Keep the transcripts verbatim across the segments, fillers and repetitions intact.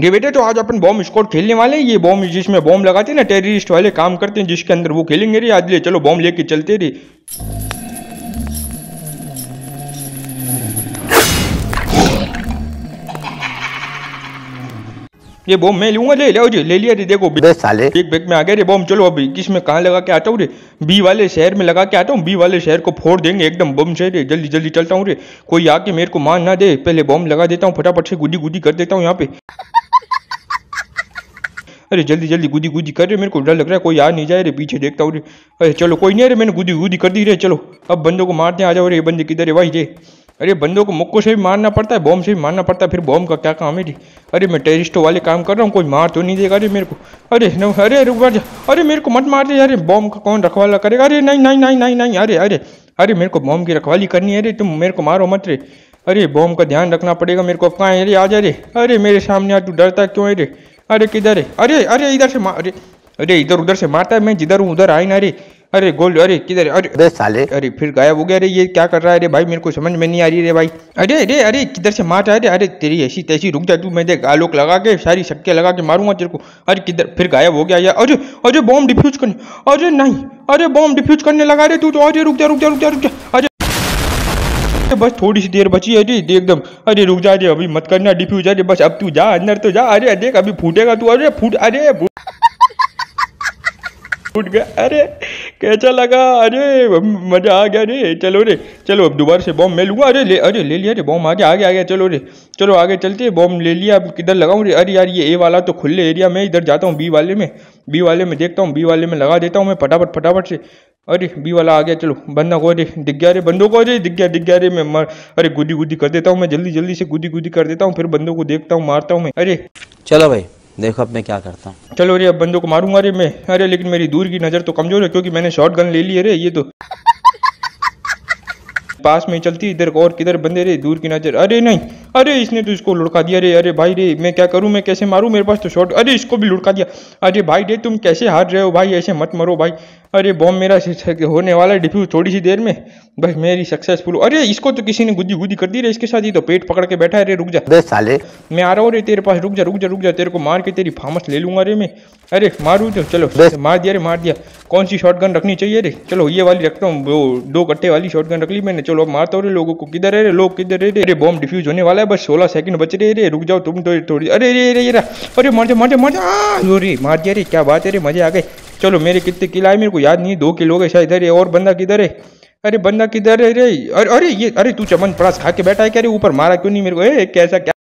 ये बेटे तो आज अपन बॉम्ब स्क्वाड खेलने वाले हैं। ये बॉम्ब जिसमें बॉम्ब लगाते हैं ना टेररिस्ट वाले काम करते हैं जिसके अंदर वो खेलेंगे रे। आज ले चलो बॉम्ब लेके चलते रे। ये बॉम्ब मैं लूंगा, ले लो जी, ले लिया रे। देखो साले एक बैग में आ गया रे बॉम्ब। चलो अभी किसमें कहाँ लगा के आता हूँ रे, बी वाले शहर में लगा के आता हूँ। बी वाले शहर को फोड़ देंगे एकदम बम से रे। जल्दी जल्दी चलता हूँ रे, कोई आके मेरे को मार ना दे। पहले बॉम्ब लगा देता हूँ फटाफट से, गुडी गुडी कर देता हूँ यहाँ पे। अरे जल्दी जल्दी गुदी गुदी कर रे, मेरे को डर लग रहा है कोई आ नहीं जाए रे। पीछे देखता हूँ रे। अरे चलो कोई नहीं रे, मैंने गुदी गुदी कर दी रे। चलो अब बंदों को मारते हैं। आ जाओ रे, बंदे किधर है भाई रे। अरे बंदों को मुक्को से भी मारना पड़ता है, बॉम्ब से भी मारना पड़ता है, फिर बॉम्ब का क्या काम है रे। अरे मैं टेरिस्टों वाले काम कर रहा हूँ, कोई मार तो नहीं देगा रे मेरे को। अरे न, अरे रुक जा, अरे मेरे को मत मार दे यार। बॉम्ब का कौन रखवाला करेगा। अरे नहीं नहीं नहीं नहीं नहीं, अरे अरे अरे मेरे को बॉम्ब की रखवाली करनी है रे, तुम मेरे को मारो मत रे। अरे बॉम्ब का ध्यान रखना पड़ेगा मेरे को। कहाँ है रे, आ जा रे। अरे मेरे सामने आ, तू डरता क्यों है रे। अरे किधर है, अरे अरे इधर से मार। अरे अरे इधर उधर से मारता है, मैं जिधर हूँ उधर आई ना रे। अरे गोल्ड, अरे किधर, अरे साले, अरे फिर गायब हो गया रे। ये क्या कर रहा है रे भाई, मेरे को समझ में नहीं आ रही रे भाई। अरे अरे अरे किधर से मार रहा है रे। अरे तेरी ऐसी तैसी, रुक जा तू, मैं देख आलोक लगा के सारी छक्के लगा के मारूंगा तेरे को। अरे किधर, फिर गायब हो गया यार। अरे अरे बॉम्ब डिफ्यूज करने, अरे नहीं, अरे बॉम्ब डिफ्यूज करने लगा रे तू तो। अरे रुक जा रुक जा रुक जा रुक जा, अरे बस थोड़ी सी देर बची है जी एकदम। अरे रुक जा रे, अभी मत करना डिफ्यूज। अरे बस अब तू जा अंदर तो जा। अरे देख अभी फूटेगा तू। अरे फूट, अरे फूट गया। अरे कैसा लगा, अरे मजा आ गया रे। चलो रे, चलो अब दोबारा से बॉम्ब मैं लूँगा। अरे ले, अरे ले लिया रे बॉम्ब। आगे आगे आ गया, चलो रे, चलो आगे चलते। बॉम्ब ले लिया, अब किधर लगाऊँ रे। अरे यार ये ए वाला तो खुले एरिया में, इधर जाता हूँ बी वाले में। बी वाले में देखता हूँ, बी वाले में लगा देता हूँ मैं फटाफट फटाफट से। अरे बी वाला आ गया, चलो बंदा को रे दिख गया रे, बंदों को रे दिख गया दिख गया रे। मैं मर, अरे गुदी गुदी कर देता हूँ मैं, जल्दी जल्दी से गुदी गुदी कर देता हूँ, फिर बंदों को देखता हूँ मारता हूँ मैं। अरे चलो भाई देखो अब मैं क्या करता हूँ। चलो रे अब बंदों को मारूंगा रे मैं। अरे लेकिन मेरी दूर की नज़र तो कमजोर है क्योंकि मैंने शॉर्ट गन ले ली है रे। ये तो पास में चलती इधर, और किधर बंदे रे, दूर की नज़र। अरे नहीं, अरे इसने तो इसको लुढ़का दिया रे। अरे भाई रे मैं क्या करूं, मैं कैसे मारूं, मेरे पास तो शॉट। अरे इसको भी लुढ़का दिया। अरे भाई रे तुम कैसे हार रहे हो भाई, ऐसे मत मरो भाई। अरे बॉम्ब मेरा होने वाला है डिफ्यूज थोड़ी सी देर में, बस मेरी सक्सेसफुल। अरे इसको तो किसी ने गुदी गुदी कर दी रे, इसके साथ ही तो पेट पकड़ के बैठा है रे। रुक जा बे साले, मैं आ रहा हूँ रे तेरे पास, रुक जा रुक जा रुक जा, तेरे को मार के तेरी फामस ले लूंगा रे मैं। अरे मारू तो, चलो मार दिया रे, मार दिया। कौन सी शॉट गन रखनी चाहिए रे, चलो ये वाली रखता हूँ, वो दो कट्टे वाली शॉट गन रख ली मैंने। चलो अब मारता हूँ रे लोगों को। किधर है रे लोग, किधर है रे। बॉम्ब डिफ्यूज होने वाला है, बस सोलह सेकंड बच रहे रे। रुक जाओ तुम तो थोड़ी। अरे रे रे रे, अरे मार जा मार जा मार जा, अरे मार दिया रे। क्या बात है रे, मजे आ गए। चलो मेरे कितने किला है मेरे को याद नहीं, दो किलो गए शायद। अरे और बंदा किधर है, अरे बंदा किधर है रे। अरे अरे ये, अरे तू चमन प्रास खा के बैठा है क्या रे, ऊपर मारा क्यों नहीं मेरे को। ए कैसा क्या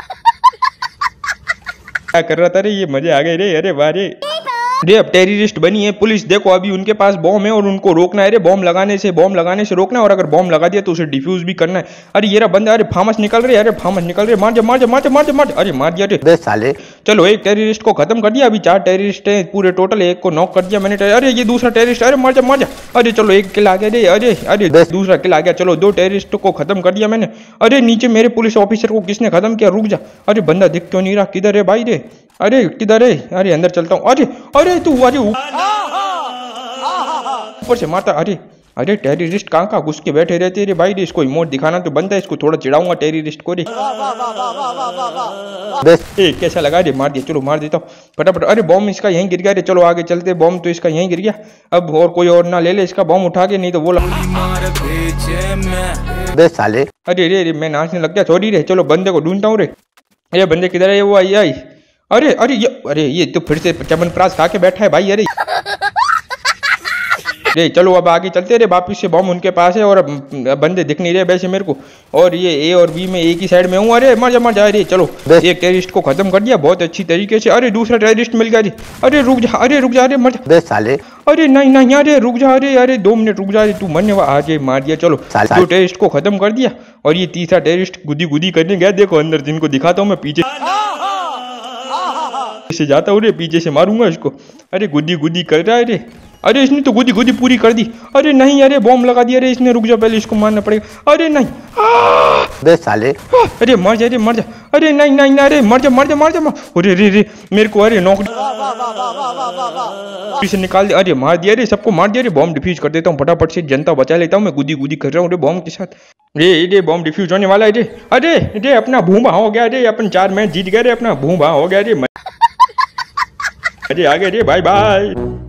क्या कर रहा था रे, ये मजे आ गए रे। अरे वाह रे रे, अब टेररिस्ट बनी है पुलिस। देखो अभी उनके पास बॉम्ब है और उनको रोकना है रे, बॉम्ब लगाने से बॉम्ब लगाने से रोकना है, और अगर बॉम्ब लगा दिया तो उसे डिफ्यूज भी करना है। अरे ये रहा बंदा, अरे फामस निकल रहे, अरे फामस निकल रहे, मार जा मार जा मार जा मार जा मार। अरे मार दिया रे साले। चलो एक टेररिस्ट को खत्म कर दिया, अभी चार टेररिस्ट हैं पूरे टोटल, एक को नॉक कर दिया मैंने। अरे ये दूसरा टेररिस्ट, अरे मार जा मार जा। अरे चलो एक किल आ गया रे। अरे अरे दूसरा किल आ गया। चलो दो टेररिस्ट को खत्म कर दिया मैंने। अरे नीचे मेरे पुलिस ऑफिसर को किसने खत्म किया, रुक जा। अरे बंदा दिख क्यों नहीं रहा, किधर है भाई रे, अरे किधर है। अरे अंदर चलता हूँ। अरे अरे तू, अरे ऊपर से मारता। अरे अरे टेररिस्ट कहाँ कहाँ घुस के बैठे रहते रे भाई रे। इसको इमोट दिखाना तो बनता है, इसको थोड़ा चिढ़ाऊंगा टेररिस्ट को रे। ए कैसा लगा रे, मार दिया, चलो मार देता हूँ फटाफट। अरे बॉम्ब इसका यहीं गिर गया रे। चलो आगे चलते, बॉम्ब तो इसका यहीं गिर गया। अब और कोई और ना ले ले इसका बॉम्ब उठा के, नहीं तो बोला साले। अरे रे रे मैं नाचने लग गया, सॉरी रे। चलो बंदे को ढूंढता हूँ रे। अरे बंदे किधर है, वो आई आई। अरे अरे ये, अरे ये तो फिर से चमनप्राश खा के बैठा है भाई। अरे रे चलो अब आगे चलते रे, वापिस से बॉम्ब उनके पास है और बंदे दिख नहीं रहे वैसे मेरे को, और ये ए और बी में एक ही साइड में हूँ। अरे मर जा मर जा। अरे चलो एक टेररिस्ट को खत्म कर दिया बहुत अच्छी तरीके से। अरे दूसरा टेररिस्ट मिल गया रे। अरे रुक जा, अरे रुक जा, अरे मर जा साले। अरे नहीं नहीं अरे रुक जा, अरे अरे दो मिनट रुक जा रे तू, मरने वाला। आज मार दिया, चलो दो टेररिस्ट को खत्म कर दिया, और ये तीसरा टेररिस्ट गुदी गुदी करने गया। देखो अंदर, जिनको दिखाता हूँ मैं पीछे से जाता हूँ रे, पीछे से मारूंगा इसको। अरे गुदी गुदी कर रहा है रे। अरे इसने तो गुदी गुदी पूरी कर दी। अरे नहीं, अरे बॉम्ब लगा दिया रे इसने। रुक जा, पहले इसको मारना पड़ेगा। अरे नहीं बे साले, अरे मर जा रे मर जा। अरे नहीं नहीं ना, अरे मर जा मर जा मर जा। अरे रे रे मेरे को, अरे नौकरी से निकाल दिया। अरे मार दिया रे, सबको मार दिया रे। बॉम्ब डिफ्यूज कर देता हूँ फटाफट से, जनता बचा लेता हूँ मैं। गुदी गुदी कर रहा हूँ रे बॉम्ब के साथ। ये ये बॉम्ब डिफ्यूज होने वाला है जी। अरे ये अपना भूमा हो गया जी, अपन चार मैच जीत गए रे, अपना भूमा हो गया जी। अरे आगे जी, बाय बाय।